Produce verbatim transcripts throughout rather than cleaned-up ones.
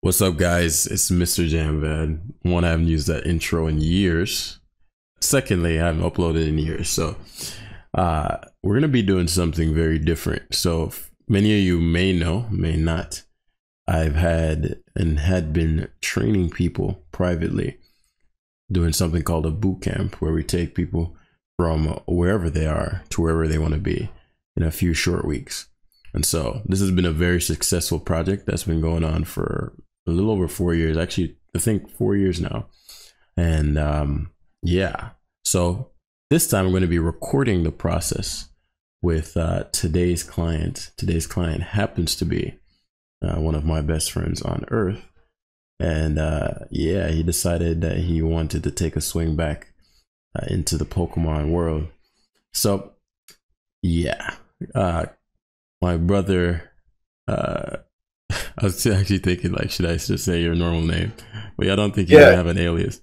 What's up, guys? It's Mister Jamvad. One, I haven't used that intro in years. Secondly, I haven't uploaded in years. So uh, we're going to be doing something very different. So many of you may know, may not. I've had and had been training people privately, doing something called a boot camp, where we take people from wherever they are to wherever they want to be in a few short weeks. And so this has been a very successful project that's been going on for a little over four years, actually, I think four years now. And um, yeah, so this time I'm going to be recording the process with uh, today's client. Today's client happens to be uh, one of my best friends on earth. And uh, yeah, he decided that he wanted to take a swing back uh, into the Pokemon world. So yeah, uh, my brother, uh, I was actually thinking, like, should I just say your normal name? But yeah, I don't think you yeah. have an alias.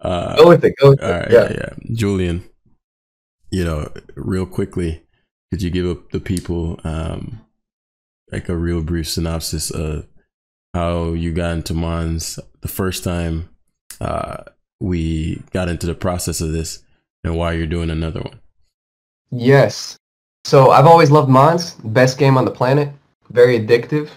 Uh, go with it, go with all right, it. Yeah. yeah, yeah. Julian, you know, real quickly, could you give up the people um, like a real brief synopsis of how you got into Mons the first time uh, we got into the process of this and why you're doing another one? Yes. So I've always loved Mons, best game on the planet, very addictive.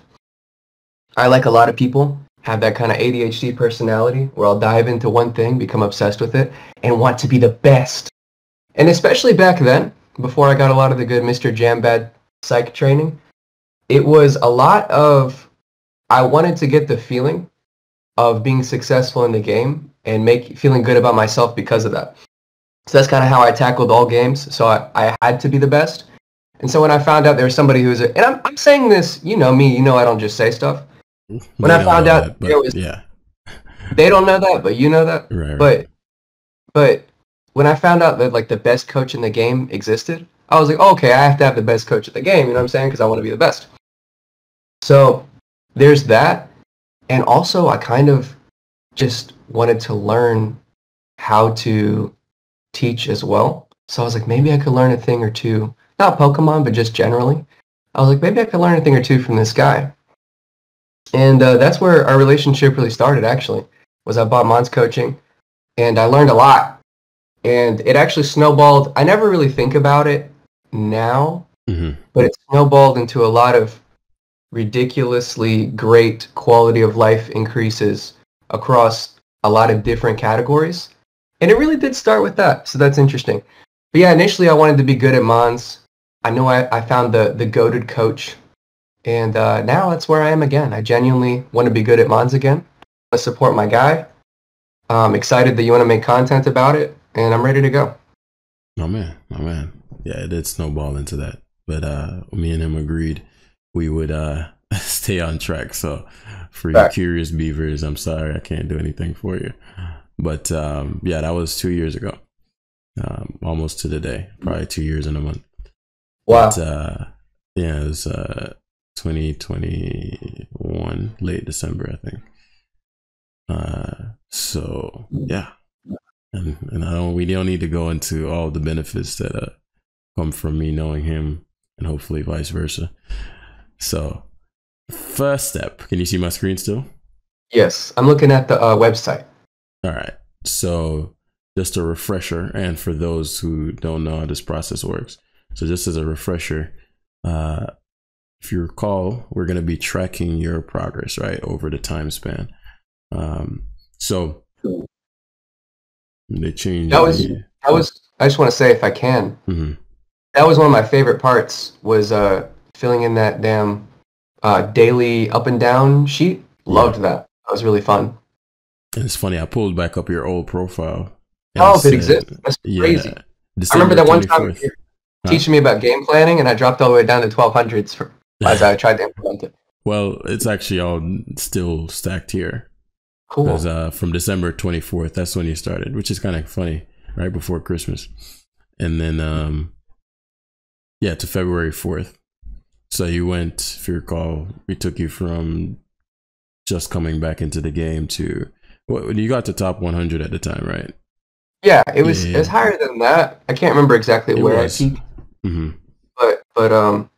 I, like a lot of people, have that kind of A D H D personality where I'll dive into one thing, become obsessed with it, and want to be the best. And especially back then, before I got a lot of the good Mister Jamvad psych training, it was a lot of, I wanted to get the feeling of being successful in the game and make feeling good about myself because of that. So that's kind of how I tackled all games. So I, I had to be the best. And so when I found out there was somebody who was, a, and I'm, I'm saying this, you know me, you know I don't just say stuff. When I found out there was, yeah, they don't know that, but you know that. Right, but, right. but when I found out that, like, the best coach in the game existed, I was like, oh, okay, I have to have the best coach in the game. You know what I'm saying? Because I want to be the best. So there's that. And also I kind of just wanted to learn how to teach as well. So I was like, maybe I could learn a thing or two. Not Pokemon, but just generally. I was like, maybe I could learn a thing or two from this guy. And uh, that's where our relationship really started, actually, was I bought Mons coaching, and I learned a lot. And it actually snowballed. I never really think about it now, mm-hmm. but it snowballed into a lot of ridiculously great quality of life increases across a lot of different categories. And it really did start with that, so that's interesting. But yeah, initially I wanted to be good at Mons. I know I, I found the, the goated coach, and uh, now that's where I am again. I genuinely want to be good at Mons again. I support my guy. I'm excited that you want to make content about it, and I'm ready to go. Oh man, oh man. Yeah, it did snowball into that. But uh, me and him agreed we would uh, stay on track. So for you curious beavers, I'm sorry I can't do anything for you. But um, yeah, that was two years ago, um, almost to the day, probably two years and a month. Wow. But, uh, yeah, it was uh, twenty twenty-one, late December, I think. Uh, so yeah, and and I don't, we don't need to go into all the benefits that uh, come from me knowing him, and hopefully vice versa. So first step, can you see my screen still? Yes, I'm looking at the uh, website. All right, so just a refresher, and for those who don't know how this process works, so just as a refresher, uh, if you recall, we're going to be tracking your progress, right, over the time span. Um, so they changed. That was, the, that was, I just want to say, if I can, mm-hmm. that was one of my favorite parts, was uh, filling in that damn uh, daily up and down sheet. Loved yeah. that. That was really fun. And it's funny, I pulled back up your old profile. Oh, if it exists. That's crazy. Yeah, I remember that one twenty-fourth. Time you were teaching me about game planning, and I dropped all the way down to twelve hundreds for, as I tried to implement it. Well, it's actually all still stacked here. Cool. Because uh, from December twenty-fourth, that's when you started, which is kind of funny, right before Christmas. And then, um, yeah, to February fourth. So you went, if you recall, we took you from just coming back into the game to... Well, you got to top one hundred at the time, right? Yeah, it was yeah, yeah. it was higher than that. I can't remember exactly it where was. I peaked, mm-hmm. but but um,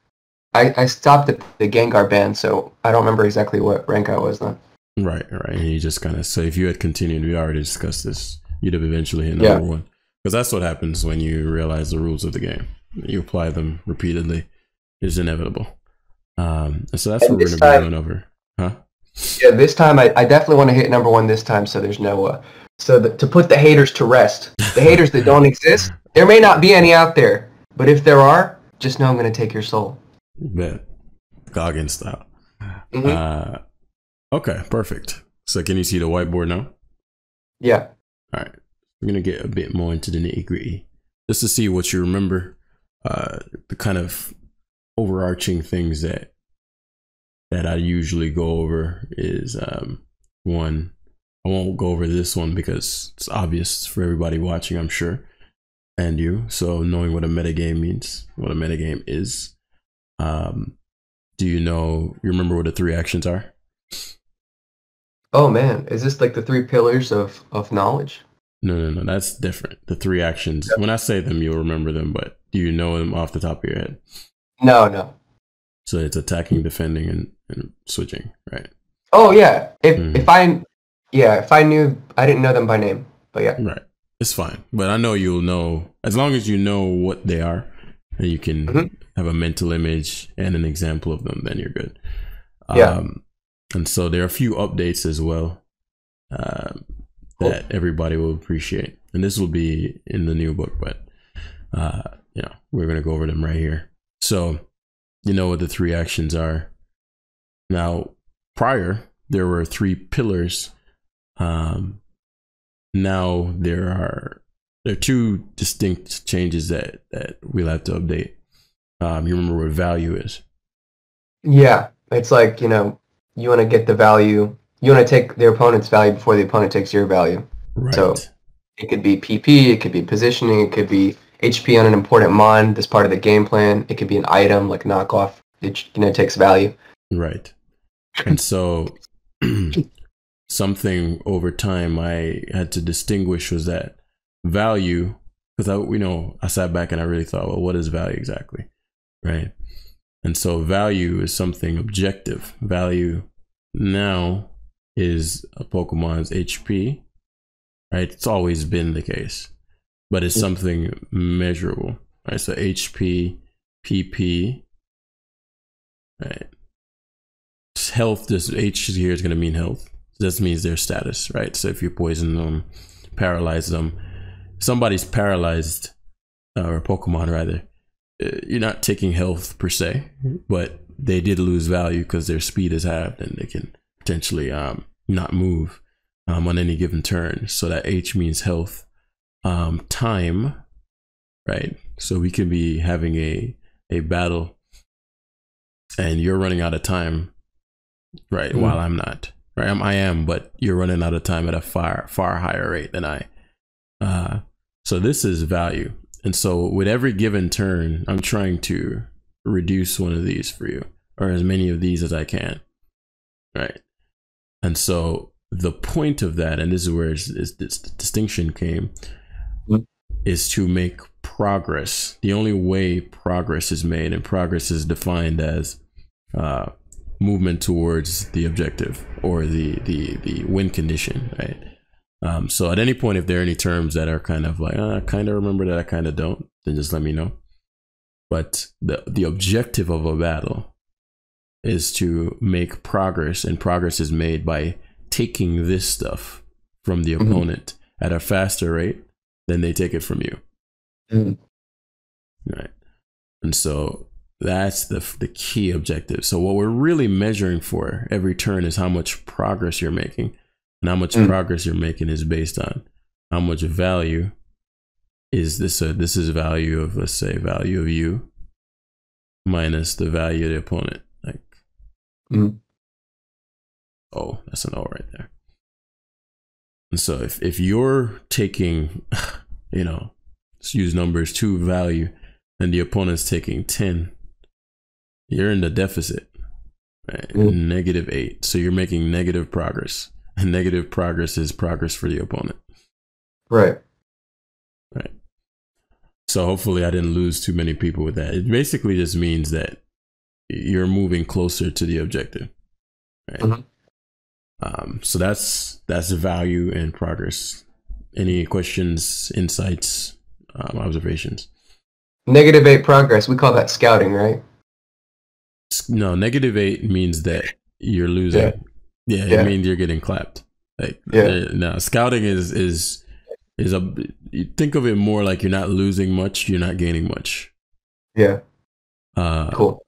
I I stopped at the Gengar band, so I don't remember exactly what rank I was then. Right, right. And you just kind of, so if you had continued, we already discussed this, you'd have eventually hit number yeah. one. Because that's what happens when you realize the rules of the game. You apply them repeatedly. It's inevitable. Um, and so that's and what we're going to be going over. Huh? Yeah, this time I, I definitely want to hit number one this time, so there's no... Uh, so the, to put the haters to rest, the haters that don't exist, there may not be any out there, but if there are, just know I'm going to take your soul. Bet. Goggin style. Mm-hmm. Uh, okay, perfect. So can you see the whiteboard now? Yeah. All right. We're going to get a bit more into the nitty-gritty, just to see what you remember, uh, the kind of overarching things that that I usually go over is um, one, I won't go over this one because it's obvious for everybody watching, I'm sure, and you. So knowing what a metagame means, what a metagame is. Um, do you know, you remember what the three actions are? Oh man, is this like the three pillars of, of knowledge? No, no, no, that's different. The three actions, yep. When I say them, you'll remember them, but do you know them off the top of your head? No, no. So it's attacking, defending, and, and switching, right? Oh yeah. If mm-hmm. if I yeah, if I knew I didn't know them by name. But yeah. Right. It's fine. But I know you'll know as long as you know what they are and you can mm-hmm. have a mental image and an example of them, then you're good. Yeah. Um and so there are a few updates as well uh, that cool. everybody will appreciate. And this will be in the new book, but uh you know, we're gonna go over them right here. So you know what the three actions are. Now, prior, there were three pillars. Um, now there are there are two distinct changes that, that we'll have to update. Um, you remember what value is? Yeah, it's like, you know, you want to get the value. You want to take their opponent's value before the opponent takes your value. Right. So it could be P P, it could be positioning, it could be H P on an important mon, this part of the game plan. It could be an item like knockoff. It, you know, takes value. Right. And so something over time I had to distinguish was that value, because I, you know, I sat back and I really thought, well, what is value exactly? Right. And so value is something objective. Value now is a Pokemon's H P. Right. It's always been the case. But it's something measurable, right? So H P, P P, right? Health, this H here is going to mean health. This means their status, right? So if you poison them, paralyze them, somebody's paralyzed, uh, or Pokemon rather, you're not taking health per se, but they did lose value because their speed is halved and they can potentially um, not move um, on any given turn. So that H means health. Um, time, right? So we could be having a a battle and you're running out of time, right? Mm-hmm. While I'm not, right? I'm, I am, but you're running out of time at a far, far higher rate than I. Uh, so this is value. And so with every given turn, I'm trying to reduce one of these for you, or as many of these as I can, right? And so the point of that, and this is where it's, it's, this distinction came, is to make progress. The only way progress is made, and progress is defined as uh, movement towards the objective or the the the win condition, right? Um, so at any point, if there are any terms that are kind of like, oh, I kind of remember that, I kind of don't, then just let me know. But the the objective of a battle is to make progress, and progress is made by taking this stuff from the opponent mm-hmm. at a faster rate then they take it from you. Mm-hmm. Right. And so that's the the key objective. So what we're really measuring for every turn is how much progress you're making, and how much mm-hmm. progress you're making is based on how much value is this. A, this is value of, let's say, value of you minus the value of the opponent. Like, mm-hmm. oh, that's an O right there. And so if, if you're taking, you know, let's use numbers, two value, and the opponent's taking ten, you're in the deficit, right? Mm-hmm. Negative eight. So you're making negative progress. And negative progress is progress for the opponent. Right. Right. So hopefully I didn't lose too many people with that. It basically just means that you're moving closer to the objective. Right. Mm-hmm. Um, so that's that's value and progress. Any questions, insights, um, observations? Negative eight progress. We call that scouting, right? No, negative eight means that you're losing. Yeah, yeah, yeah. It means you're getting clapped. Like, yeah. No, scouting is is is a. You think of it more like you're not losing much, you're not gaining much. Yeah. Uh, cool.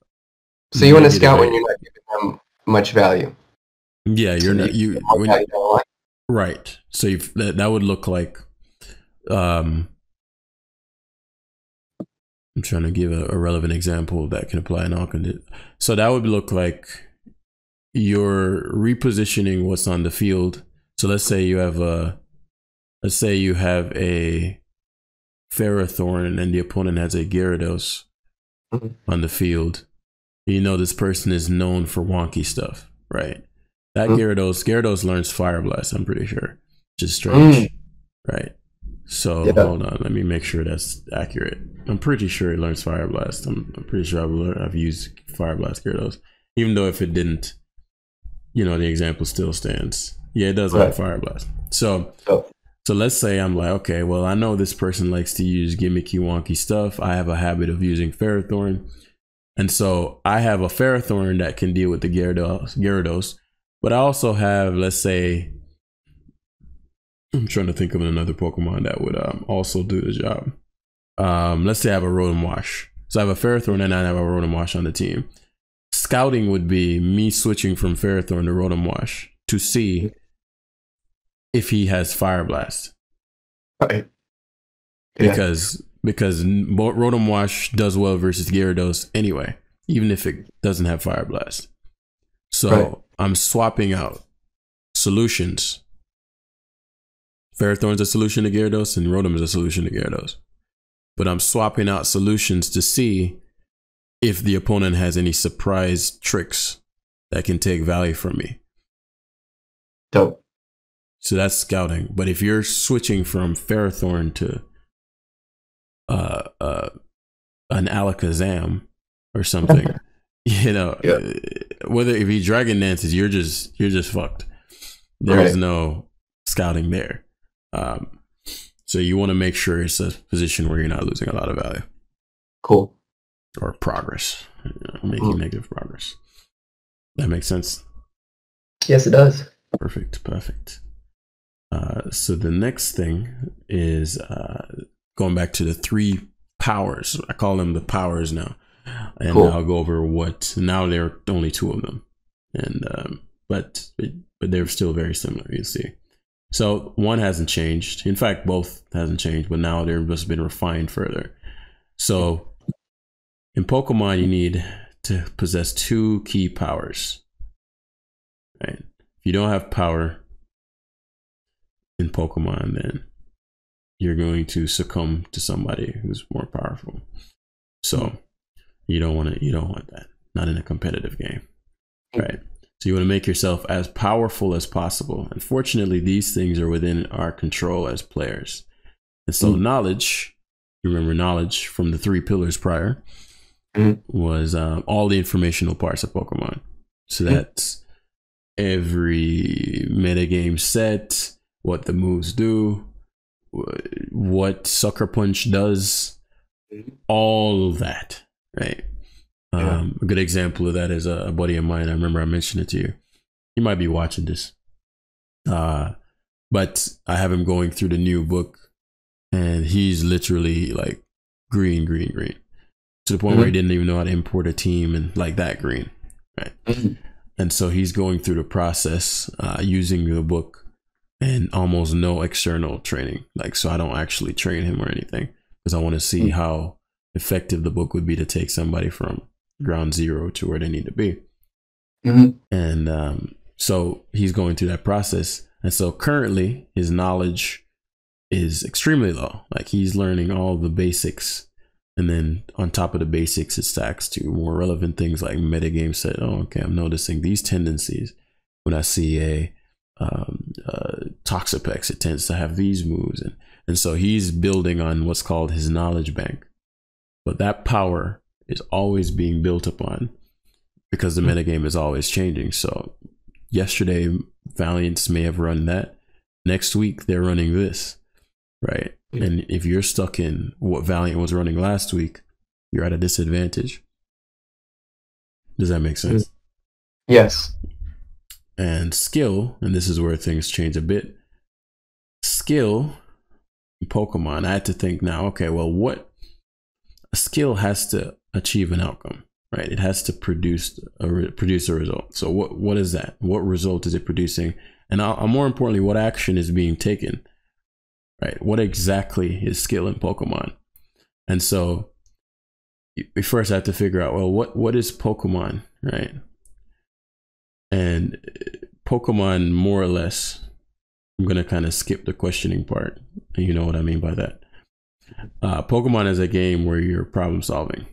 So you want to scout when you're not giving them much value. Yeah, you're not. You when you, right. So you've, that that would look like. Um, I'm trying to give a, a relevant example that can apply in all conditions. So that would look like you're repositioning what's on the field. So let's say you have a, let's say you have a Ferrothorn and the opponent has a Gyarados mm-hmm. on the field. You know this person is known for wonky stuff, right? That mm-hmm. Gyarados, Gyarados learns Fire Blast, I'm pretty sure, which is strange, mm. right? So yeah. Hold on, let me make sure that's accurate. I'm pretty sure it learns Fire Blast. I'm, I'm pretty sure I've, learned, I've used Fire Blast Gyarados. Even though if it didn't, you know, the example still stands. Yeah, it does right. learn Fire Blast. So, oh. so let's say I'm like, okay, well, I know this person likes to use gimmicky, wonky stuff. I have a habit of using Ferrothorn. And so I have a Ferrothorn that can deal with the Gyarados, Gyarados. But I also have, let's say, I'm trying to think of another Pokemon that would um, also do the job. Um, let's say I have a Rotom Wash. So I have a Ferrothorn and I have a Rotom Wash on the team. Scouting would be me switching from Ferrothorn to Rotom Wash to see if he has Fire Blast. Right. Yeah. Because because Rotom Wash does well versus Gyarados anyway, even if it doesn't have Fire Blast. So right. I'm swapping out solutions. Ferrothorn's a solution to Gyarados and Rotom is a solution to Gyarados. But I'm swapping out solutions to see if the opponent has any surprise tricks that can take value from me. Dope. So that's scouting. But if you're switching from Ferrothorn to uh, uh, an Alakazam or something, you know, yep. whether if he Dragon Dances, you're just you're just fucked. There's right. no scouting there. Um, So you want to make sure it's a position where you're not losing a lot of value. Cool. Or progress, you know, making mm. negative progress. That makes sense? Yes, it does. Perfect, perfect. Uh, so the next thing is uh, going back to the three powers. I call them the powers now. And cool. I'll go over what, now there are only two of them. And um, but, but they're still very similar, you see. So one hasn't changed. In fact, both hasn't changed, but now they're just been refined further. So in Pokemon, you need to possess two key powers. Right? If you don't have power in Pokemon, then you're going to succumb to somebody who's more powerful. So you don't want to. You don't want that. Not in a competitive game, right? So you want to make yourself as powerful as possible. Unfortunately, these things are within our control as players. And so mm. knowledge, you remember knowledge from the three pillars prior, mm. was um, all the informational parts of Pokemon. So that's mm. every metagame set, what the moves do, what Sucker Punch does, all of that, right? Um, a good example of that is a buddy of mine. I remember I mentioned it to you. He might be watching this. Uh, but I have him going through the new book and he's literally like green, green, green. To the point mm-hmm. where he didn't even know how to import a team and like that green. Right. Mm-hmm. And so he's going through the process uh, using the book and almost no external training. Like, so I don't actually train him or anything because I want to see mm-hmm. how effective the book would be to take somebody from ground zero to where they need to be. Mm-hmm. And um, so he's going through that process. And so currently his knowledge is extremely low. Like he's learning all the basics. And then on top of the basics, it stacks to more relevant things like metagame set. Oh, okay. I'm noticing these tendencies. When I see a um, uh, Toxapex, it tends to have these moves. And, and so he's building on what's called his knowledge bank. But that power is always being built upon because the metagame is always changing. So yesterday Valiants may have run that. Next week, they're running this, right? Yeah. And if you're stuck in what Valiant was running last week, you're at a disadvantage. Does that make sense? Yes. And skill, and this is where things change a bit. Skill in Pokemon, I had to think now, okay, well, what a skill has to achieve an outcome, right? It has to produce a, produce a result. So what, what is that? What result is it producing? And I'll, more importantly, what action is being taken, right? What exactly is skill in Pokemon? And so we first have to figure out, well, what, what is Pokemon, right? And Pokemon, more or less, I'm going to kind of skip the questioning part. And you know what I mean by that. Uh, Pokemon is a game where you're problem solving.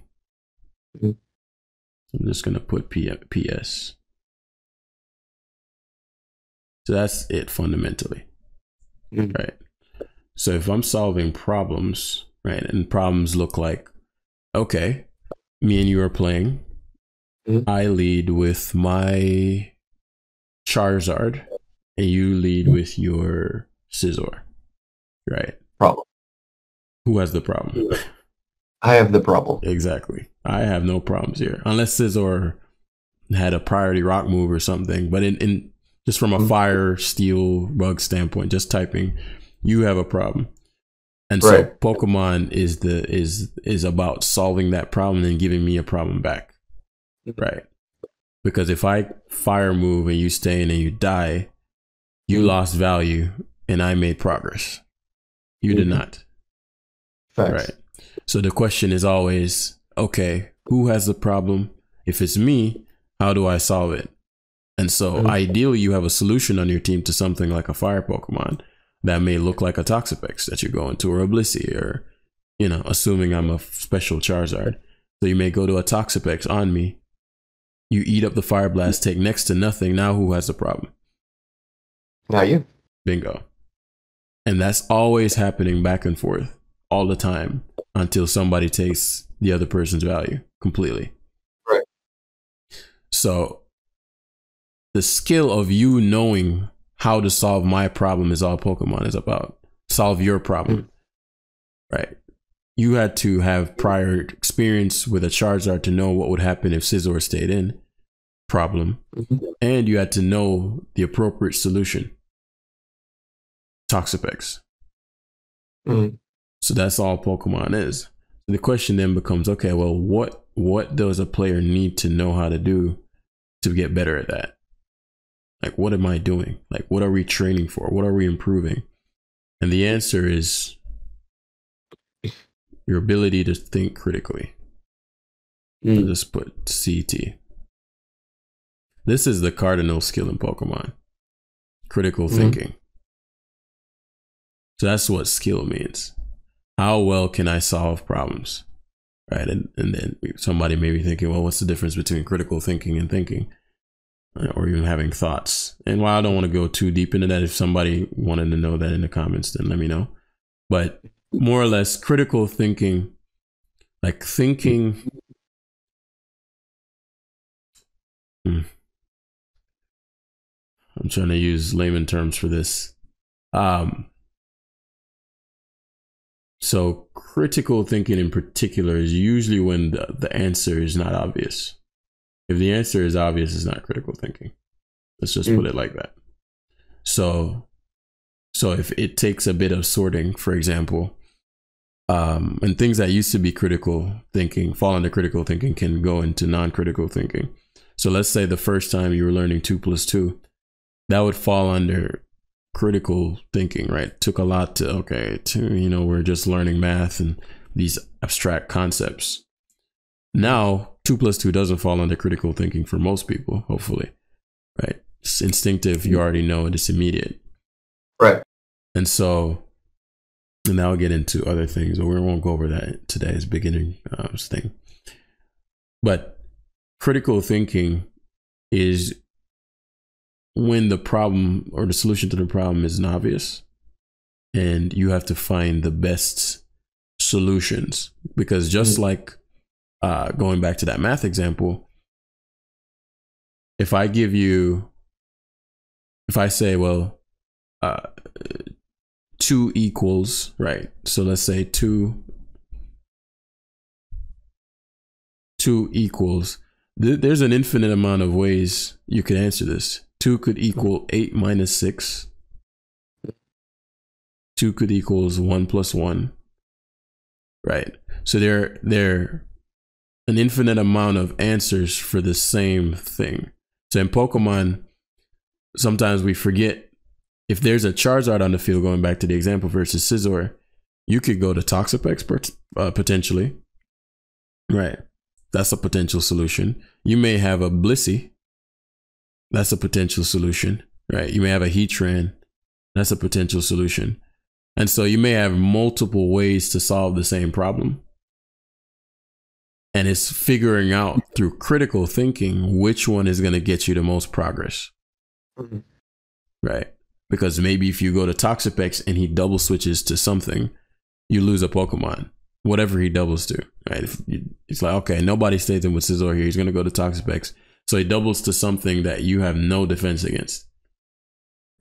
Mm-hmm. I'm just going to put P S. So that's it fundamentally, mm-hmm. right? So if I'm solving problems, right, and problems look like, okay, me and you are playing. Mm-hmm. I lead with my Charizard, and you lead mm-hmm. with your Scizor, right? Problem. Who has the problem? I have the problem. Exactly. I have no problems here, unless Scizor had a priority rock move or something. But in, in just from a mm-hmm. fire, steel, bug standpoint, just typing, you have a problem. And right. so Pokemon is the is is about solving that problem and giving me a problem back. Right. Because if I fire move and you stay in and you die, you mm-hmm. lost value and I made progress. You mm-hmm. did not. Facts. Right. So the question is always, okay, who has the problem? If it's me, how do I solve it? And so mm-hmm. ideally you have a solution on your team to something like a fire Pokemon that may look like a Toxapex that you go into, or a Blissey, or, you know, assuming I'm a special Charizard. So you may go to a Toxapex on me. You eat up the Fire Blast, take next to nothing. Now who has the problem? Not you. Bingo. And that's always happening back and forth all the time until somebody takes the other person's value completely. Right. So the skill of you knowing how to solve my problem is all Pokemon is about. Solve your problem. Mm. Right. You had to have prior experience with a Charizard to know what would happen if Scizor stayed in. Problem. Mm-hmm. And you had to know the appropriate solution. Toxapex. Mm-hmm. So that's all Pokemon is. The question then becomes, okay, well, what, what does a player need to know how to do to get better at that? Like, what am I doing? Like, what are we training for? What are we improving? And the answer is your ability to think critically. Mm. I'll just put C T. This is the cardinal skill in Pokemon. Critical mm. thinking. So that's what skill means. How well can I solve problems? Right? And, and then somebody may be thinking, well, what's the difference between critical thinking and thinking? Or even having thoughts. And while I don't want to go too deep into that, if somebody wanted to know that in the comments, then let me know. But more or less, critical thinking, like thinking, hmm. I'm trying to use layman terms for this. Um, so critical thinking in particular is usually when the, the answer is not obvious. If the answer is obvious, it's not critical thinking. Let's just mm. put it like that. So, so if it takes a bit of sorting, for example, um, and things that used to be critical thinking, fall into critical thinking, can go into non-critical thinking. So let's say the first time you were learning two plus two, that would fall under critical thinking, right? It took a lot to, okay, to, you know, we're just learning math and these abstract concepts. Now, two plus two doesn't fall under critical thinking for most people, hopefully, right? It's instinctive. You already know it. It's immediate. Right. And so, and now I'll get into other things, but we won't go over that today. It's beginning uh, thing. But critical thinking is when the problem or the solution to the problem isn't obvious and you have to find the best solutions, because just mm-hmm. like Uh, going back to that math example, if I give you if I say, well, uh, two equals, right? So let's say two, two equals. Th there's an infinite amount of ways you could answer this. Two could equal eight minus six. Two could equals one plus one. Right. So there, there, an infinite amount of answers for the same thing. So in Pokemon, sometimes we forget, if there's a Charizard on the field, going back to the example versus Scizor, you could go to Toxapex pot uh, potentially, right? That's a potential solution. You may have a Blissey. That's a potential solution, right? You may have a Heatran. That's a potential solution. And so you may have multiple ways to solve the same problem. And it's figuring out through critical thinking which one is going to get you the most progress. Mm-hmm. Right? Because maybe if you go to Toxapex and he double switches to something, you lose a Pokemon, whatever he doubles to. Right? If you, it's like, okay, nobody stays in with Scizor here. He's going to go to Toxapex. So he doubles to something that you have no defense against.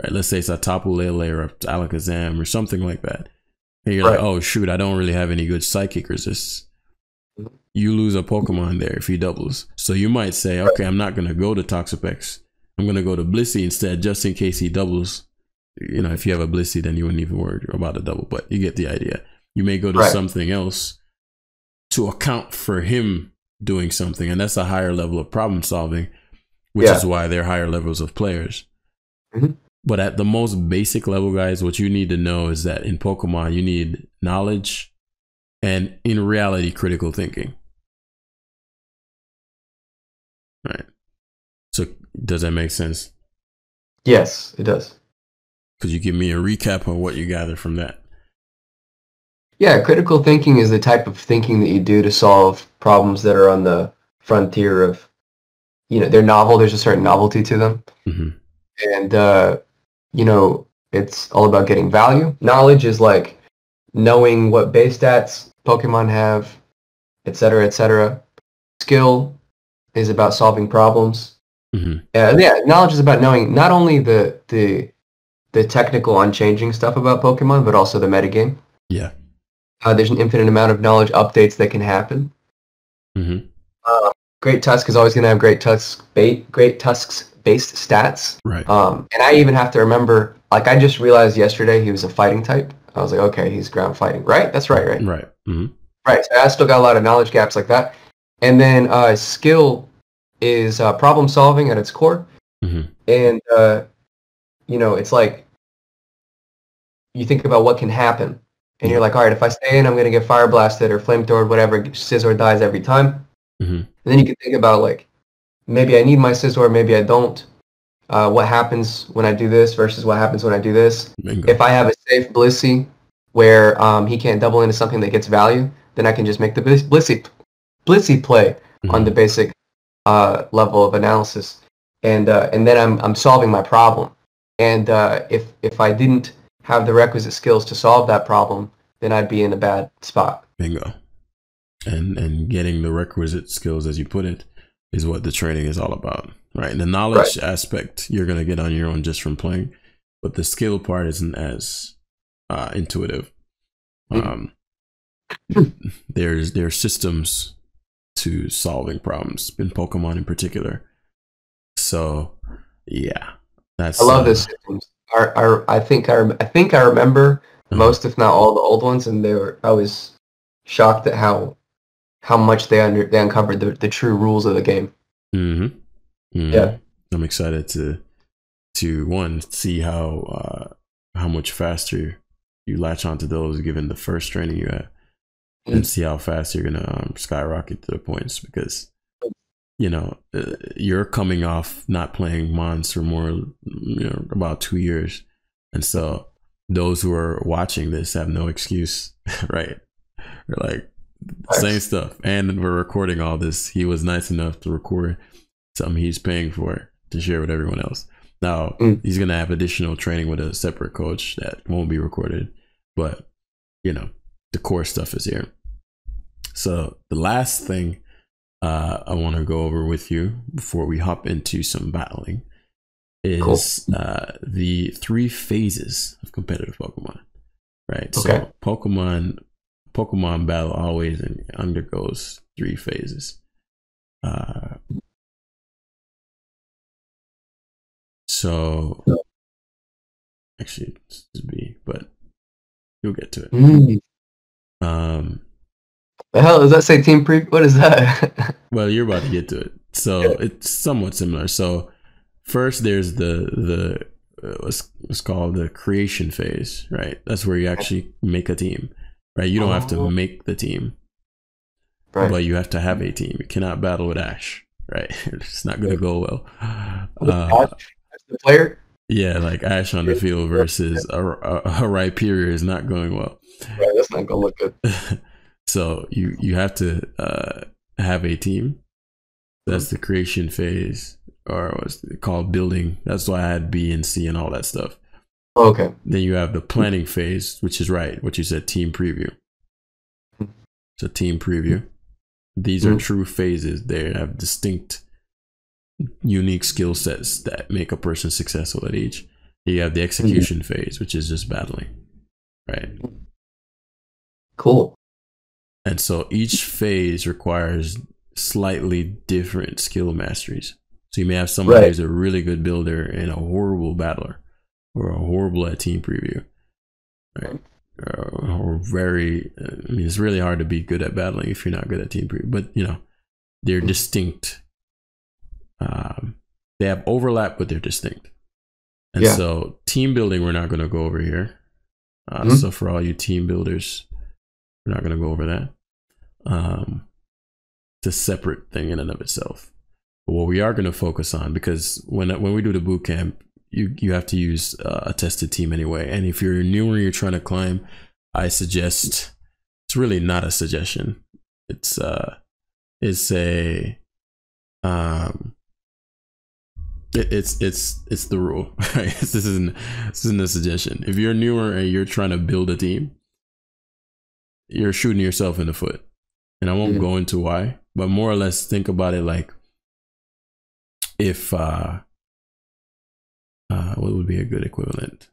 Right? Let's say it's a Tapu Lele or Alakazam or something like that. And you're right. Like, oh, shoot, I don't really have any good psychic resists. You lose a Pokemon there if he doubles. So you might say, okay, I'm not going to go to Toxapex. I'm going to go to Blissey instead, just in case he doubles. You know, if you have a Blissey, then you wouldn't even worry about a double, but you get the idea. You may go to right. something else to account for him doing something. And that's a higher level of problem solving, which yeah. is why they're higher levels of players. Mm-hmm. But at the most basic level, guys, what you need to know is that in Pokemon, you need knowledge and, in reality, critical thinking. All right. So does that make sense? Yes, it does. Could you give me a recap on what you gather from that? Yeah, critical thinking is the type of thinking that you do to solve problems that are on the frontier of, you know, they're novel. There's a certain novelty to them. Mm-hmm. And, uh, you know, it's all about getting value. Knowledge is like knowing what base stats Pokemon have, et cetera, et cetera. Skill is about solving problems. Mm-hmm. uh, yeah, knowledge is about knowing not only the the the technical, unchanging stuff about Pokemon, but also the metagame. Yeah. Uh, there's an infinite amount of knowledge updates that can happen. Mm-hmm. Uh, Great Tusk is always going to have Great Tusk bait, Great Tusk's based stats. Right. Um, and I even have to remember, like I just realized yesterday he was a fighting type. I was like, okay, he's ground fighting, right? That's right, right? Right. Mm-hmm. Right. So I still got a lot of knowledge gaps like that. And then uh, skill is uh, problem solving at its core. Mm-hmm. And, uh, you know, it's like you think about what can happen. And mm-hmm. you're like, all right, if I stay in, I'm going to get fire blasted or flamethrower, whatever. Scizor dies every time. Mm-hmm. And then you can think about, like, maybe I need my Scizor, maybe I don't. Uh, what happens when I do this versus what happens when I do this. Bingo. If I have a safe Blissey where um, he can't double into something that gets value, then I can just make the Blissey, Blissey play mm-hmm. on the basic uh, level of analysis. And uh, and then I'm, I'm solving my problem. And uh, if, if I didn't have the requisite skills to solve that problem, then I'd be in a bad spot. Bingo. And, and getting the requisite skills, as you put it, is what the training is all about, right? And the knowledge right. aspect you're going to get on your own just from playing, but the skill part isn't as uh, intuitive. Um, there's there are systems to solving problems in Pokemon in particular. So yeah, that's. I love uh, this. Our, our, I think I I think I remember uh-huh. most, if not all, the old ones, and they were. I was shocked at how. how much they under they uncovered the, the true rules of the game. Mm-hmm. Mm-hmm. Yeah, I'm excited to to one see how uh, how much faster you latch onto those given the first training you have, mm-hmm. and see how fast you're gonna um, skyrocket to the points because you know uh, you're coming off not playing Mons for more you know about two years, and so those who are watching this have no excuse, right? They're like. Same stuff, and we're recording all this. He was nice enough to record something he's paying for to share with everyone else. Now mm. he's gonna have additional training with a separate coach that won't be recorded, but you know the core stuff is here. So the last thing uh, I want to go over with you before we hop into some battling is cool. uh, the three phases of competitive Pokemon, right? Okay. So Pokemon, Pokemon battle always undergoes three phases. Uh, so actually, this is B, but you'll get to it. Mm. Um, the hell does that say? Team pre? What is that? Well, you're about to get to it, so yeah. It's somewhat similar. So. First, there's the the uh, what's, what's called the creation phase, right? That's where you actually make a team, right? You don't have to make the team, right. But you have to have a team. You cannot battle with Ash, right? It's not going to go well. Uh, Ash, the player, yeah, like Ash on the field versus a, a, a Rhyperior is not going well. Right, that's not going to look good. So you you have to uh, have a team. That's the creation phase. Or what's it called? Building. That's why I had B and C and all that stuff. Okay. Then you have the planning phase, which is right, what you said, team preview. So team preview. These mm-hmm. are true phases. They have distinct, unique skill sets that make a person successful at each. You have the execution mm-hmm. phase, which is just battling. Right. Cool. And so each phase requires slightly different skill masteries. So you may have somebody right. who's a really good builder and a horrible battler, or a horrible at team preview, right? Or, or very, I mean, it's really hard to be good at battling if you're not good at team preview. But you know, they're distinct. Um, they have overlap, but they're distinct. And yeah. so team building, we're not going to go over here. Uh, mm-hmm. So for all you team builders, we're not going to go over that. Um, it's a separate thing in and of itself. What we are going to focus on, because when when we do the boot camp, you you have to use uh, a tested team anyway. And if you're newer and you're trying to climb, I suggest it's really not a suggestion. It's uh, it's a um, it, it's it's it's the rule. Right? This isn't this isn't a suggestion. If you're newer and you're trying to build a team, you're shooting yourself in the foot. And I won't mm-hmm. go into why, but more or less think about it like. If uh, uh, what would be a good equivalent?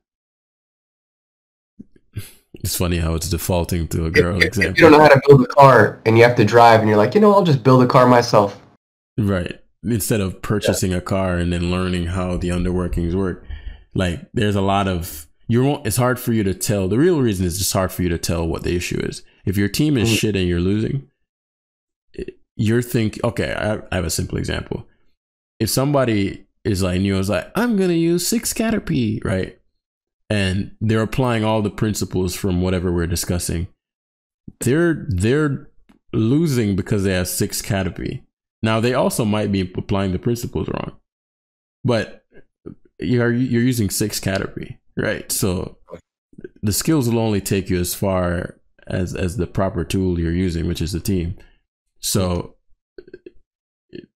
It's funny how it's defaulting to a girl if, example. If you don't know how to build a car and you have to drive, and you're like, you know, I'll just build a car myself. Right. Instead of purchasing yeah. a car and then learning how the underworkings work, like there's a lot of you won't. It's hard for you to tell. The real reason is just hard for you to tell what the issue is. If your team is mm-hmm. shit and you're losing, you're thinking, okay, I, I have a simple example. If somebody is like you know, is like, I'm gonna use six Caterpie, right? And they're applying all the principles from whatever we're discussing. They're they're losing because they have six Caterpie. Now they also might be applying the principles wrong, but you're you're using six Caterpie, right? So the skills will only take you as far as as the proper tool you're using, which is the team. So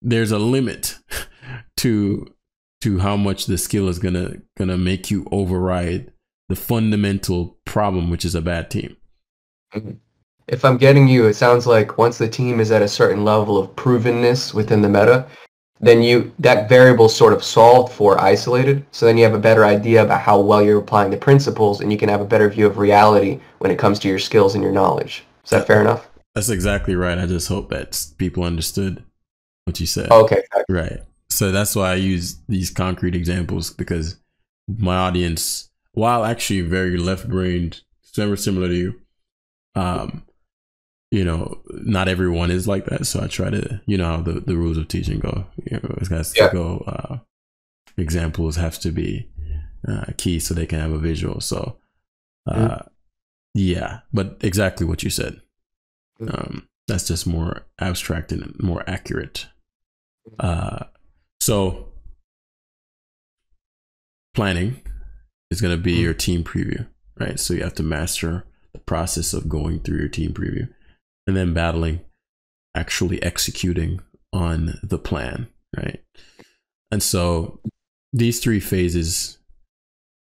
there's a limit. To to how much the skill is gonna gonna make you override the fundamental problem, which is a bad team. If I'm getting you, it sounds like once the team is at a certain level of provenness within the meta, then you that variable sort of solved for, isolated. So then you have a better idea about how well you're applying the principles, and you can have a better view of reality when it comes to your skills and your knowledge. Is that fair enough? That's exactly right. I just hope that people understood what you said. Okay. Exactly. Right. So that's why I use these concrete examples, because my audience, while actually very left-brained, similar similar to you, um, you know, not everyone is like that. So I try to, you know, how the, the rules of teaching go. You know, it has to yeah. go. Uh, examples have to be uh, key so they can have a visual. So, uh, mm-hmm. yeah, but exactly what you said. Um, that's just more abstract and more accurate. Uh, So planning is going to be your team preview, right? So you have to master the process of going through your team preview, and then battling, actually executing on the plan, right? And so these three phases,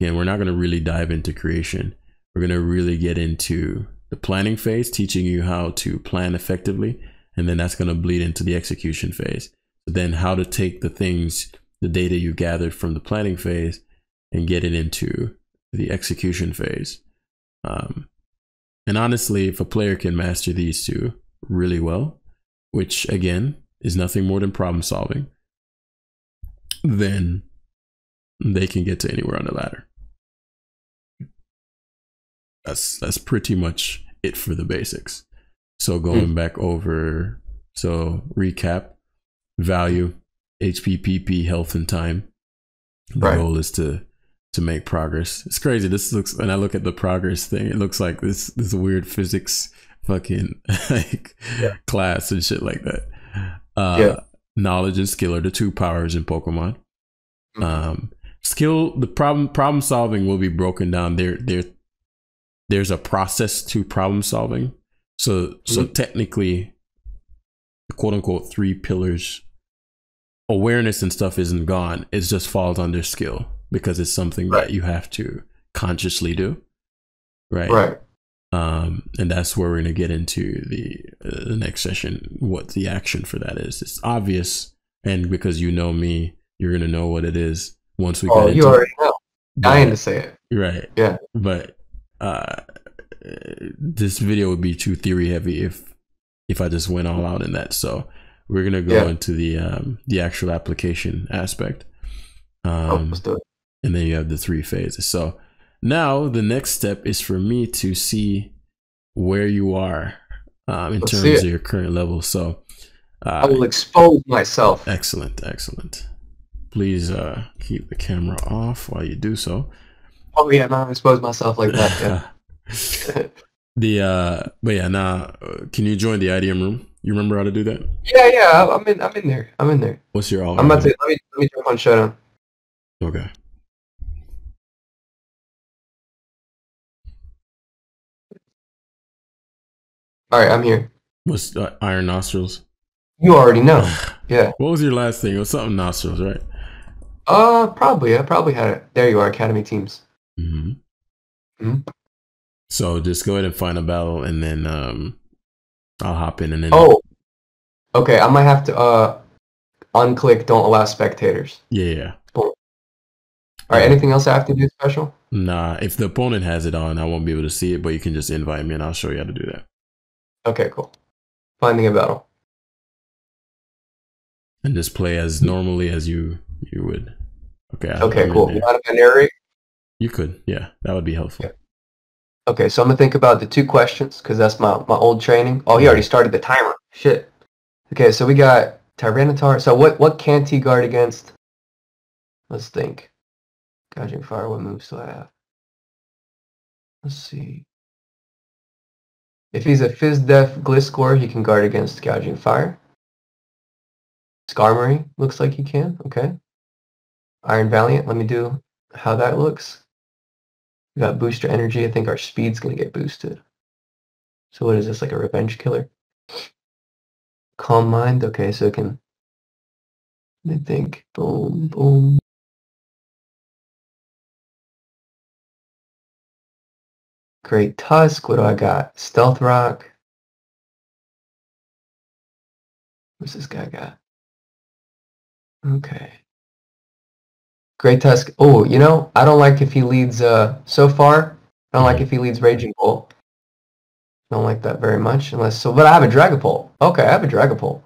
again, we're not going to really dive into creation. We're going to really get into the planning phase, teaching you how to plan effectively, and then that's going to bleed into the execution phase. Then how to take the things the data you gathered from the planning phase and get it into the execution phase. Um, and honestly, if a player can master these two really well, which again is nothing more than problem solving, then they can get to anywhere on the ladder. That's, that's pretty much it for the basics. So going mm. back over, so recap, value, H P, P P, health, and time. The right. goal is to to make progress. It's crazy. This looks, when I look at the progress thing, it looks like this this weird physics fucking like yeah. class and shit like that. Uh, yeah. Knowledge and skill are the two powers in Pokemon. Mm. Um, skill, the problem problem solving will be broken down. There there there's a process to problem solving. So, so mm-hmm. technically, quote unquote, three pillars, awareness and stuff isn't gone. It just falls under skill because it's something right. that you have to consciously do. Right. Right. Um, and that's where we're going to get into the, uh, the next session, what the action for that is. It's obvious. And because you know me, you're going to know what it is once we oh, get into it. Oh, you already know. I ain't to say it. Right. Yeah. But, uh, this video would be too theory heavy if if I just went all out in that. So we're gonna go yeah. into the um, the actual application aspect, um, oh, let's do it. And then you have the three phases. So now the next step is for me to see where you are um, in let's terms of your current level. So uh, I will expose myself. Excellent, excellent. Please uh, keep the camera off while you do so. Oh yeah, no, I expose myself like that. Yeah. the uh but yeah now nah, can you join the I D M room? You remember how to do that? Yeah, yeah, i'm in i'm in there i'm in there what's your all i'm about to let me, let me jump on showdown. Okay, all right, I'm here. What's uh, iron nostrils? You already know. Yeah, what was your last thing? It was something nostrils, right? Uh probably, I probably had it. There you are, academy teams. Mm-hmm. Mm-hmm. So just go ahead and find a battle, and then um, I'll hop in and then. Oh, okay. I might have to uh, unclick. Don't allow spectators. Yeah. yeah. Cool. All right. Anything else I have to do special? Nah. If the opponent has it on, I won't be able to see it, but you can just invite me, and I'll show you how to do that. Okay. Cool. Finding a battle. And just play as normally as you you would. Okay. I'll okay. Cool. You want to narrate? You could. Yeah, that would be helpful. Yeah. Okay, so I'm going to think about the two questions, because that's my, my old training. Oh, he already started the timer. Shit. Okay, so we got Tyranitar. So what, what can't he guard against? Let's think. Gouging Fire, what moves do I have? Let's see. If he's a Fizdef Gliscor, he can guard against Gouging Fire. Skarmory looks like he can. Okay. Iron Valiant, let me do how that looks. We got booster energy. I think our speed's going to get boosted. So what is this, like a revenge killer? Calm Mind. Okay, so it can... I think... Boom, boom. Great Tusk. What do I got? Stealth Rock. What's this guy got? Okay. Great Tusk. Oh, you know, I don't like if he leads, uh, so far, I don't like if he leads Raging Bolt. I don't like that very much, unless, so, but I have a Dragapult. Okay, I have a Dragapult.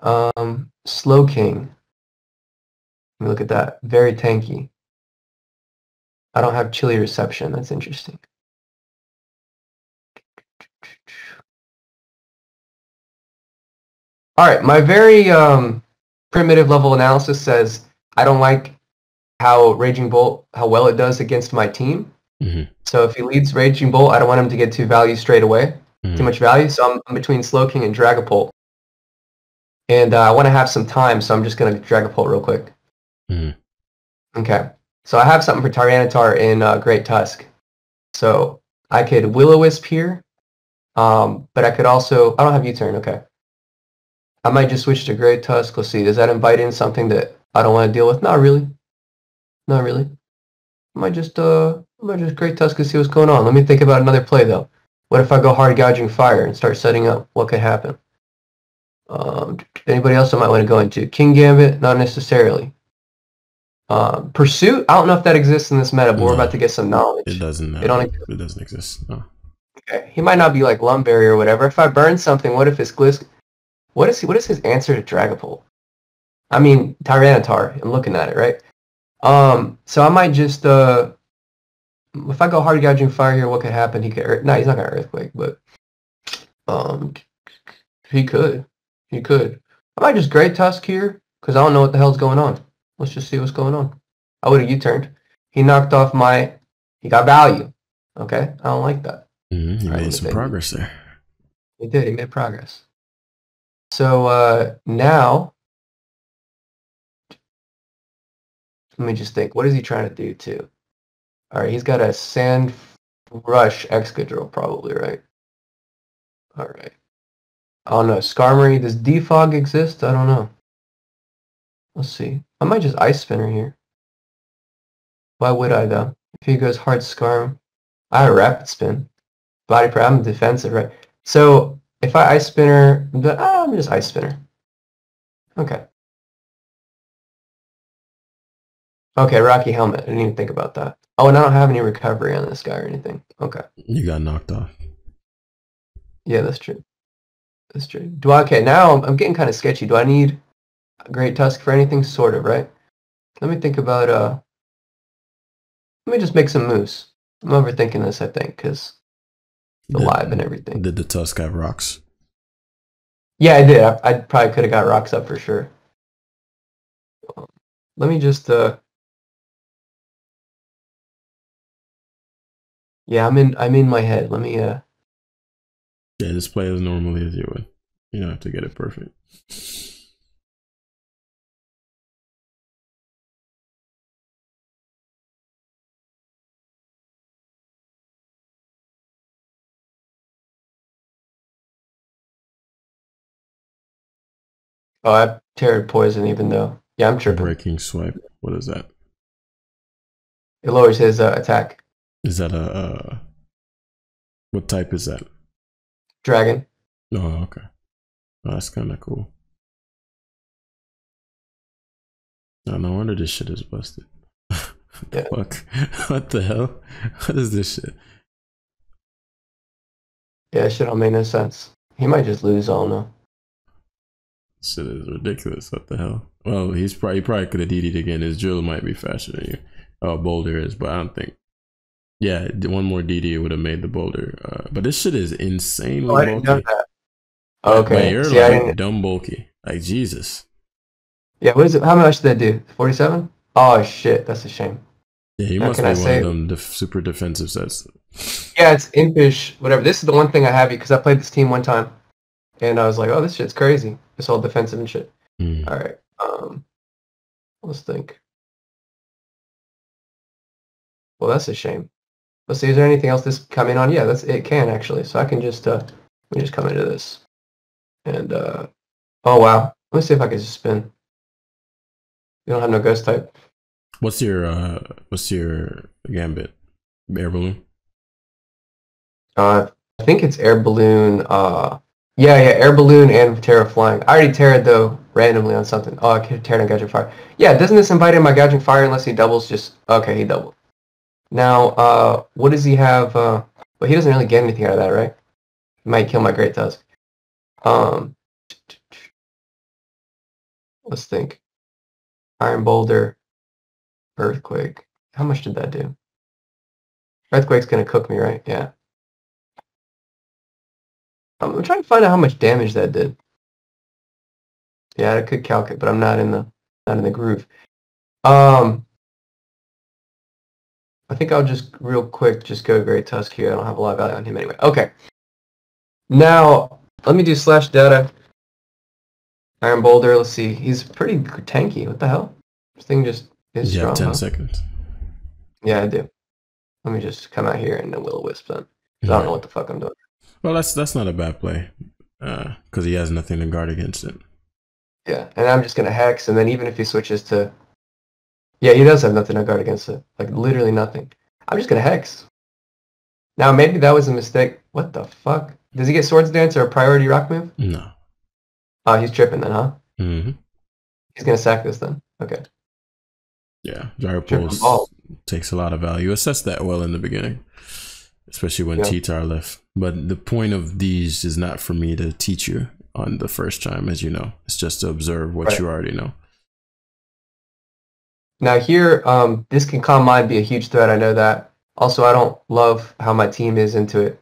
Um, Slowking. Let me look at that. Very tanky. I don't have Chilly Reception. That's interesting. Alright, my very, um, primitive level analysis says, I don't like how Raging Bolt, how well it does against my team. Mm-hmm. So if he leads Raging Bolt, I don't want him to get too value straight away, mm-hmm. too much value. So I'm, I'm between Slowking and Dragapult. And uh, I want to have some time, so I'm just going to Dragapult real quick. Mm-hmm. Okay. So I have something for Tyranitar in uh, Great Tusk. So I could Will-O-Wisp here, um, but I could also... I don't have U-turn, okay. I might just switch to Great Tusk. Let's see, does that invite in something that I don't want to deal with? Not really. Not really. I might just, uh, I might just Great Tusk and see what's going on. Let me think about another play, though. What if I go hard Gouging Fire and start setting up? What could happen? Um, anybody else I might want to go into? Kingambit? Not necessarily. Um, Pursuit, I don't know if that exists in this meta, but no, we're about to get some knowledge. It doesn't matter. It, don't exist. It doesn't exist. No. Okay. He might not be like Lumberry or whatever. If I burn something, what if his Gliss... What is, he, what is his answer to Dragapult? I mean, Tyranitar. I'm looking at it, right? Um, so I might just... Uh, if I go Hard Gouging Fire here, what could happen? He could... Er no, he's not going to Earthquake, but... Um, he could. He could. I might just Great Tusk here, because I don't know what the hell's going on. Let's just see what's going on. I would have U-turned. He knocked off my... He got value. Okay? I don't like that. Mm-hmm. He made some progress there. He did. He made progress. So, uh, now... Let me just think. What is he trying to do, too? Alright, he's got a Sand Rush Excadrill, probably, right? Alright. I don't know. Skarmory, does Defog exist? I don't know. Let's see. I might just Ice Spinner here. Why would I, though? If he goes Hard Skarm, I have Rapid Spin. Body Press, I'm defensive, right? So, if I Ice Spinner, I'm just, oh, I'm just Ice Spinner. Okay. Okay, Rocky Helmet. I didn't even think about that. Oh, and I don't have any recovery on this guy or anything. Okay. You got knocked off. Yeah, that's true. That's true. Do I, okay, now I'm getting kind of sketchy. Do I need... Great Tusk for anything, sort of, right? Let me think about, uh... Let me just make some moves. I'm overthinking this, I think, because the did, live and everything. Did the Tusk have rocks? Yeah, I did. I, I probably could have got rocks up for sure. Let me just, uh... Yeah, I'm in, I'm in my head. Let me, uh... Yeah, just play as normally as you would. You don't have to get it perfect. Oh, I teared Poison even though... Yeah, I'm tripping. Breaking Swipe. What is that? It lowers his uh, attack. Is that a... Uh, what type is that? Dragon. Oh, okay. Oh, that's kind of cool. Oh, no wonder this shit is busted. What the yeah. fuck? What the hell? What is this shit? Yeah, that shit don't make no sense. He might just lose, I don't know. Shit is ridiculous. What the hell? Well, he's probably he probably could have D D'd again. His drill might be faster than you. Oh, Boulder is, but I don't think. Yeah, one more D D would have made the Boulder. Uh, but this shit is insanely oh, I didn't bulky. Know that. Okay, but you're See, like dumb bulky. Like Jesus. Yeah, what is it? How much did that do? forty-seven? Oh shit, that's a shame. Yeah, you How must be I one of them def super defensive sets. Yeah, it's impish. Whatever. This is the one thing I have because I played this team one time. And I was like, oh, this shit's crazy. It's all defensive and shit. Mm. All right. Um, let's think. Well, that's a shame. Let's see, is there anything else that's coming on? Yeah, that's it can, actually. So I can just, uh, let me just come into this. And, uh, oh, wow. Let me see if I can just spin. You don't have no ghost type. What's your, uh, what's your gambit? Air Balloon? Uh, I think it's Air Balloon, uh... Yeah, yeah, Air Balloon and Terra Flying. I already Terra'd, though, randomly on something. Oh, I Terra'd on Gouging Fire. Yeah, doesn't this invite in my Gouging Fire unless he doubles just... Okay, he doubled. Now, uh, what does he have? Uh, well, he doesn't really get anything out of that, right? He might kill my Great Tusk. Um, let's think. Iron Boulder. Earthquake. How much did that do? Earthquake's going to cook me, right? Yeah. I'm trying to find out how much damage that did. Yeah, I could calc it, but I'm not in the not in the groove. Um, I think I'll just real quick just go Great Tusk here. I don't have a lot of value on him anyway. Okay. Now let me do slash data. Iron Boulder. Let's see. He's pretty tanky. What the hell? This thing just is strong. Yeah, ten huh? seconds. Yeah, I do. Let me just come out here and then Will-O-Wisp then. Because I don't know what the fuck I'm doing. Well, that's that's not a bad play, because uh, he has nothing to guard against it. Yeah, and I'm just gonna Hex, and then even if he switches to, yeah, he does have nothing to guard against it, like literally nothing. I'm just gonna Hex. Now maybe that was a mistake. What the fuck? Does he get Swords Dance or a priority rock move? No. Oh, he's tripping then, huh? Mm-hmm. He's gonna sack this then. Okay. Yeah, Dragapult oh. takes a lot of value. Assess that well in the beginning, especially when yeah. T-Tar left. But the point of these is not for me to teach you on the first time, as you know. It's just to observe what right. you already know. Now here, um, this can Calm Mind be a huge threat. I know that. Also, I don't love how my team is into it.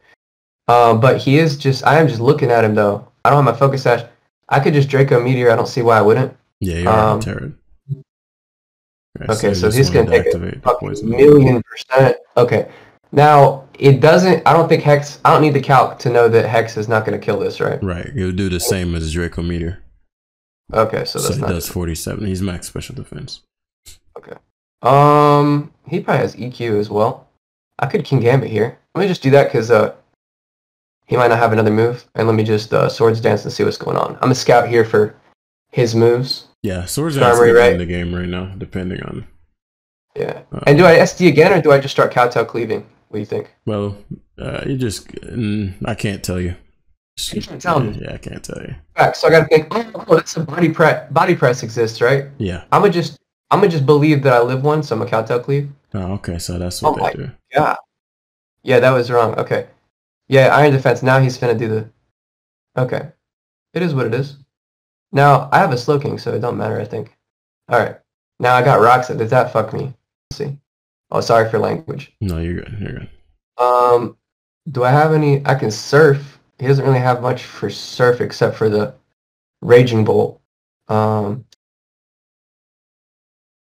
Uh, but he is just, I am just looking at him though. I don't have my Focus Sash. I could just Draco Meteor. I don't see why I wouldn't. Yeah, you're um, Terran. Right, okay, so, so he's going to take a million percent. Okay. Now, it doesn't, I don't think Hex, I don't need the calc to know that Hex is not going to kill this, right? Right. It'll do the same as Draco Meteor. Okay, so that's so not. So he does forty-seven. He's max special defense. Okay. Um, he probably has E Q as well. I could Kingambit here. Let me just do that because uh, he might not have another move. And let me just uh, Swords Dance and see what's going on. I'm going to scout here for his moves. Yeah, Swords Dance is in the game right now, depending on... Yeah. Uh, and do I S D again, or do I just start Kowtow Cleaving? What do you think? Well, uh, you just... Mm, I can't tell you. You can't tell me. Yeah, I can't tell you. Right, so I got to think, oh, oh, that's a body, pre body press exists, right? Yeah. I'm going to just... I'm gonna just believe that I live one, so I'm gonna Kowtow Cleave. Oh, okay, so that's what oh they do. Yeah, yeah, that was wrong. Okay, yeah, Iron Defense. Now he's gonna do the. Okay, it is what it is. Now I have a Slowking, so it don't matter. I think. All right, now I got Rocks. Does that fuck me? Let's see. Oh, sorry for language. No, you're good. You're good. Um, do I have any? I can Surf. He doesn't really have much for Surf except for the Raging Bolt. Um.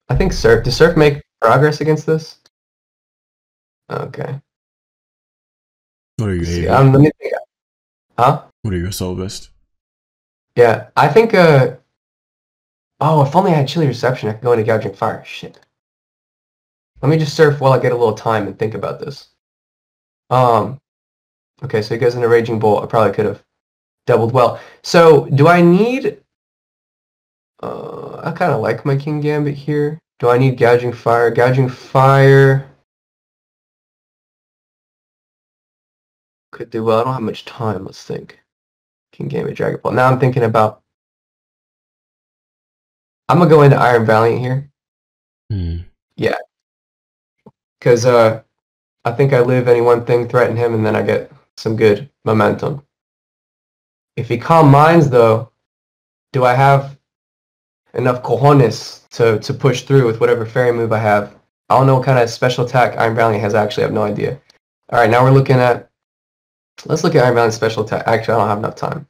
I think Surf. Does Surf make progress against this? Okay. What are you? See, um, let me think. Huh? What are your soul best? Yeah, I think. Uh, oh, if only I had Chilly Reception, I could go into Gouging Fire. Shit. Let me just Surf while I get a little time and think about this. Um. Okay, so he goes into Raging Bolt. I probably could have doubled well. So, do I need? Uh, I kind of like my Kingambit here. Do I need Gouging Fire? Gouging Fire could do well. I don't have much time. Let's think. Kingambit, Dragapult. Now I'm thinking about. I'm gonna go into Iron Valiant here. Hmm. Yeah. Because uh, I think I live any one thing, threaten him, and then I get some good momentum. If he Calm Minds though, do I have enough cojones to, to push through with whatever fairy move I have? I don't know what kind of special attack Iron Valiant has, actually. I have no idea. All right, now we're looking at... Let's look at Iron Valiant's special attack. Actually, I don't have enough time.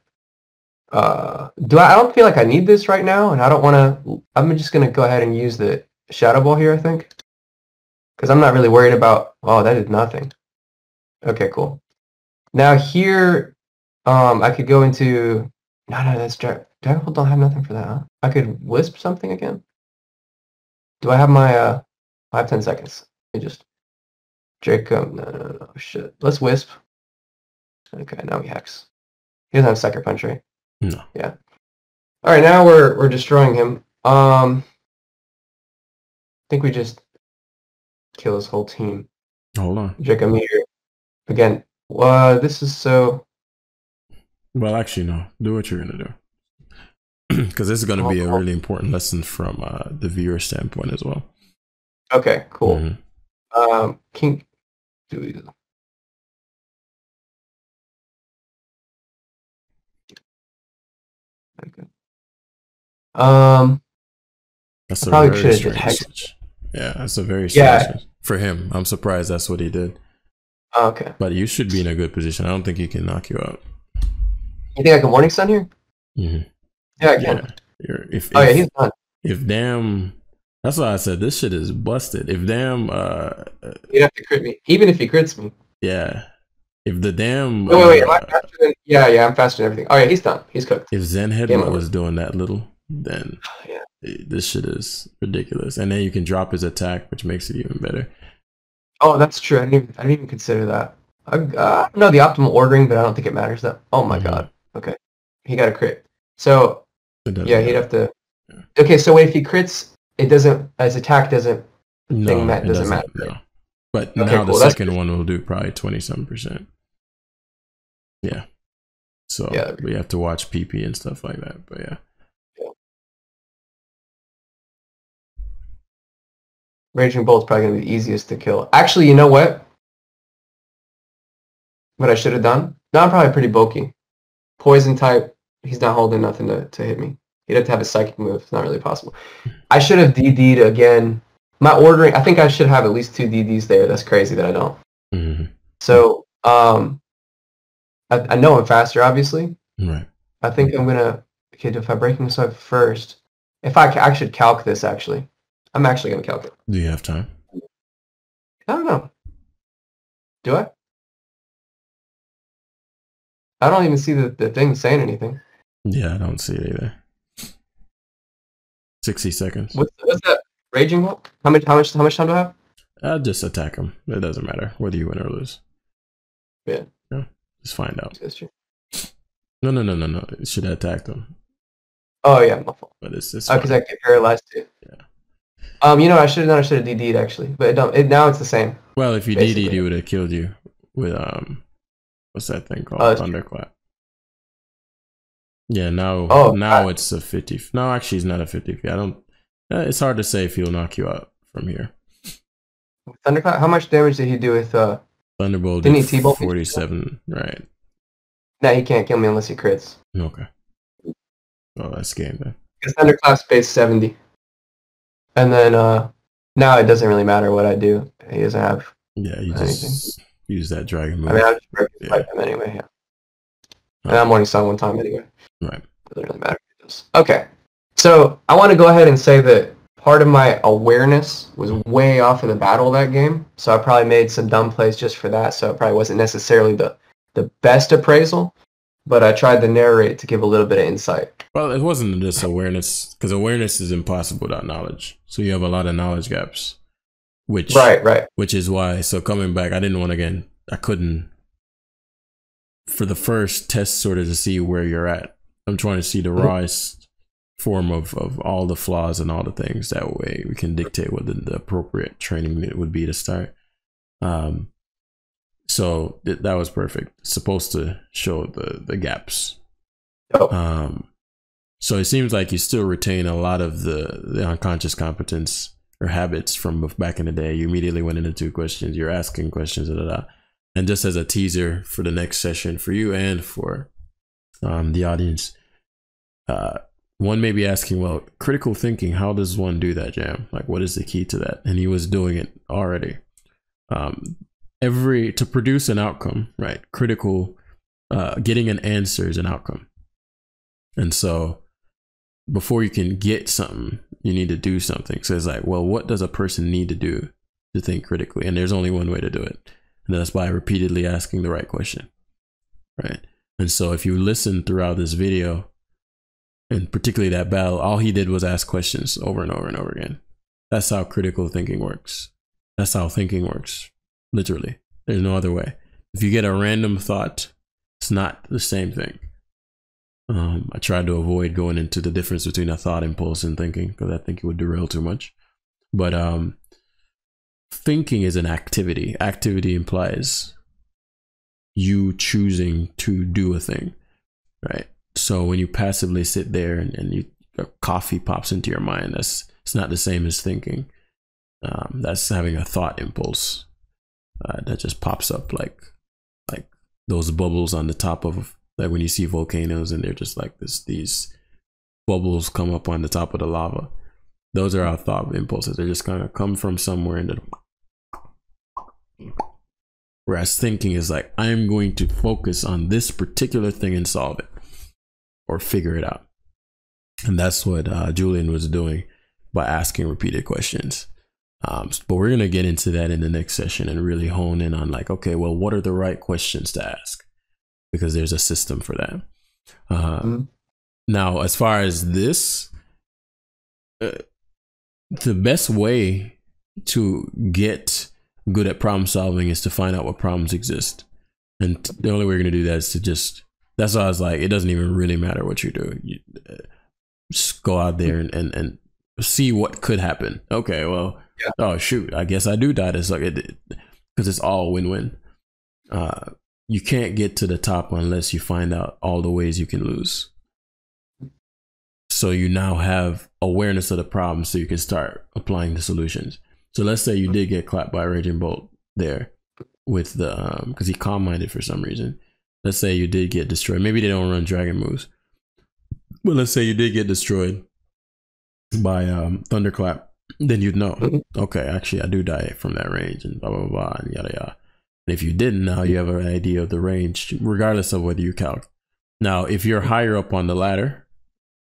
Uh, do I, I don't feel like I need this right now, and I don't want to... I'm just going to go ahead and use the Shadow Ball here, I think. Because I'm not really worried about... Oh, that did nothing. Okay, cool. Now here, um, I could go into... No, no, that's... Dragapult don't have nothing for that, huh? I could Wisp something again? Do I have my, uh, five, ten seconds? Let me just... Draco... No, no, no, shit. Let's Wisp. Okay, now we Hex. He doesn't have Sucker Punch, right? No. Yeah. Alright, now we're, we're destroying him. Um... I think we just... kill his whole team. Hold on. Draco Meteor. Again. Uh, this is so... Well, actually, no. Do what you're gonna do. Because this is going to be a really important lesson from uh, the viewer standpoint as well. Okay, cool. Mm-hmm. um, King, okay. Um, that's a probably very strange hex. Switch. Yeah, that's a very strange yeah. switch. For him. I'm surprised that's what he did. Okay, but you should be in a good position. I don't think he can knock you out. You think I can Morning Sun here? Mm-hmm. Yeah, I can. Yeah. If, oh, if, yeah, he's done. If damn... That's why I said this shit is busted. If damn... Uh, He'd have to crit me. Even if he crits me. Yeah. If the damn... Oh, wait, wait, uh, am I faster than... Yeah, yeah, I'm faster than everything. Oh, yeah, he's done. He's cooked. If Zen Headbutt was doing that little, then yeah. this shit is ridiculous. And then you can drop his attack, which makes it even better. Oh, that's true. I didn't even, I didn't even consider that. I uh, know the optimal ordering, but I don't think it matters. That. Oh, my mm-hmm. God. Okay. He got a crit. So... Yeah, he'd have to. Yeah. Okay, so wait, if he crits, it doesn't. His attack doesn't. No, thing that doesn't, doesn't matter. No. But okay, now cool. the That's second one will do probably twenty-seven percent. Yeah. So yeah, we have to watch P P and stuff like that. But yeah. yeah. Raging Bolt's probably going to be the easiest to kill. Actually, you know what? What I should have done? No, I'm probably pretty bulky. Poison type, he's not holding nothing to, to hit me. He'd have to have a psychic move. It's not really possible. I should have D D'd again. My ordering, I think I should have at least two D Ds there. That's crazy that I don't. Mm-hmm. So, um, I, I know I'm faster, obviously. Right. I think I'm going to... Okay, if I break this up first... If I, I should calc this, actually. I'm actually going to calc it. Do you have time? I don't know. Do I? I don't even see the, the thing saying anything. Yeah, I don't see it either. sixty seconds. What's, what's that? Raging Bolt? How much, how, much, how much time do I have? Uh, just attack him. It doesn't matter whether you win or lose. Yeah. Yeah. Just find out. That's true. No, no, no, no, no. It should attack them. Oh, yeah. My fault. But it's, it's oh, because I get paralyzed, too. Yeah. Um, you know, I should have done. I should have D D'd, actually. But it don't, it, now it's the same. Well, if you basically. D D'd, it would have killed you with, um... what's that thing called? Oh, Thunderclap. True. Yeah, now, oh, now God. It's a fifty. No, actually, it's not a fifty. I don't... It's hard to say if he'll knock you out from here. Thunderclap? How much damage did he do with, uh... Thunderbolt did forty-seven, right. No, he can't kill me unless he crits. Okay. Oh, that's game, man. Because Thunderclap's base seventy. And then, uh... now it doesn't really matter what I do. He doesn't have... Yeah, you anything. Just use that dragon move. I mean, I just break yeah. him anyway, yeah. And right. I'm Morning Sun one time anyway. Right. Doesn't really matter. Okay. So, I want to go ahead and say that part of my awareness was way off in the battle of that game, so I probably made some dumb plays just for that, so it probably wasn't necessarily the, the best appraisal, but I tried to narrate to give a little bit of insight. Well, it wasn't just awareness, because awareness is impossible without knowledge, so you have a lot of knowledge gaps, which, right, right. which is why, so coming back, I didn't want to, again, I couldn't, for the first test sort of to see where you're at. I'm trying to see the rise. form of, of all the flaws and all the things. That way we can dictate what the, the appropriate training unit would be to start. Um, so th that was perfect. It's supposed to show the, the gaps. Oh. Um, so it seems like you still retain a lot of the, the unconscious competence or habits from back in the day. You immediately went into two questions. You're asking questions. Da, da, da. And just as a teaser for the next session for you and for um, the audience, uh, one may be asking, well, critical thinking, how does one do that, Jam? Like, what is the key to that? And he was doing it already. Um, every, to produce an outcome, right? Critical, uh, getting an answer is an outcome. And so before you can get something, you need to do something. So it's like, well, what does a person need to do to think critically? And there's only one way to do it. And that's by repeatedly asking the right question, right? And so if you listen throughout this video, and particularly that battle, all he did was ask questions over and over and over again. That's how critical thinking works. That's how thinking works. Literally. There's no other way. If you get a random thought, it's not the same thing. Um, I tried to avoid going into the difference between a thought impulse and thinking, because I think it would derail too much. But um, thinking is an activity. Activity implies you choosing to do a thing, right? So when you passively sit there and, and you, a coffee pops into your mind, that's it's not the same as thinking. Um, that's having a thought impulse uh, that just pops up like like those bubbles on the top of, like when you see volcanoes and they're just like this, these bubbles come up on the top of the lava. Those are our thought impulses. They're just kind of come from somewhere in the... Whereas thinking is like, I'm going to focus on this particular thing and solve it. Or figure it out. And that's what uh, Julian was doing by asking repeated questions. Um, but we're going to get into that in the next session and really hone in on like, okay, well, what are the right questions to ask? Because there's a system for that. Uh, mm-hmm. Now, as far as this, uh, the best way to get good at problem solving is to find out what problems exist. And the only way you're going to do that is to just... That's why I was like, it doesn't even really matter what you do. You just go out there and, and, and see what could happen. Okay, well, yeah. Oh, shoot, I guess I do die this. Because like it, it's all win-win. Uh, you can't get to the top unless you find out all the ways you can lose. So you now have awareness of the problem so you can start applying the solutions. So let's say you did get clapped by Raging Bolt there with the, um, cause he Calm Minded for some reason. Let's say you did get destroyed. Maybe they don't run dragon moves, but let's say you did get destroyed by um, Thunderclap. Then you'd know, okay, actually I do die from that range and blah, blah, blah, and yada, yada. And if you didn't, now you have an idea of the range, regardless of whether you calc. Now, if you're higher up on the ladder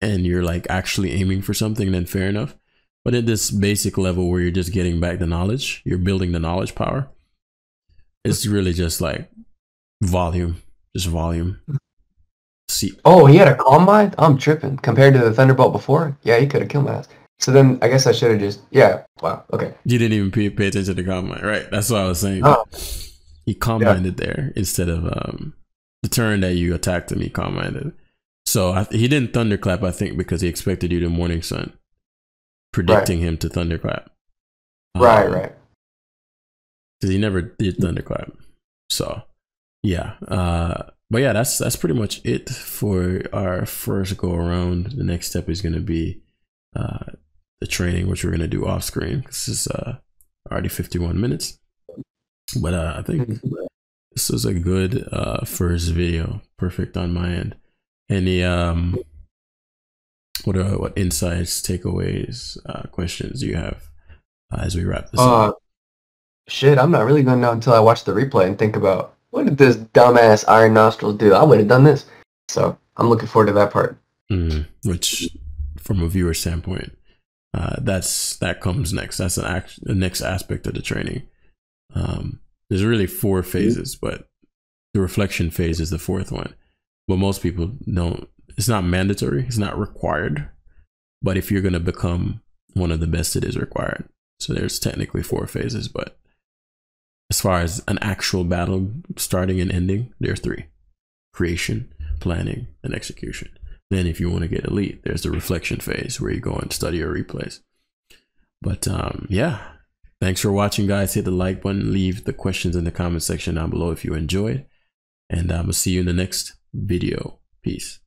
and you're like actually aiming for something, then fair enough. But at this basic level where you're just getting back the knowledge, you're building the knowledge power, it's really just like volume, just volume. See. Oh, he had a Calm Mind? I'm tripping. Compared to the Thunderbolt before? Yeah, he could have killed my ass. So then I guess I should have just, yeah, wow, okay. You didn't even pay, pay attention to Calm Mind, right? That's what I was saying. Oh. He Calm Minded yeah. there instead of um, the turn that you attacked him, he Calm Minded. So I, he didn't Thunderclap, I think, because he expected you to Morning Sun. Predicting right. him to Thunderclap. Right, um, right. Because he never did Thunderclap. So, yeah. Uh, but yeah, that's that's pretty much it for our first go around. The next step is going to be uh, the training, which we're going to do off screen. This is uh, already fifty-one minutes. But uh, I think this is a good uh, first video. Perfect on my end. Any... Um, What are what insights, takeaways, uh, questions do you have uh, as we wrap this uh, up? Shit, I'm not really going to know until I watch the replay and think about, what did this dumbass Iron Nostrils do? I would have done this. So I'm looking forward to that part. Mm, which, from a viewer standpoint, uh, that's that comes next. That's an act, the next aspect of the training. Um, there's really four phases, but the reflection phase is the fourth one. But most people don't. It's not mandatory. It's not required. But if you're going to become one of the best, it is required. So there's technically four phases. But as far as an actual battle starting and ending, there are three. Creation, planning, and execution. Then if you want to get elite, there's the reflection phase where you go and study your replays. But um, yeah, thanks for watching, guys. Hit the like button. Leave the questions in the comment section down below if you enjoyed. And I'm going to see you in the next video. Peace.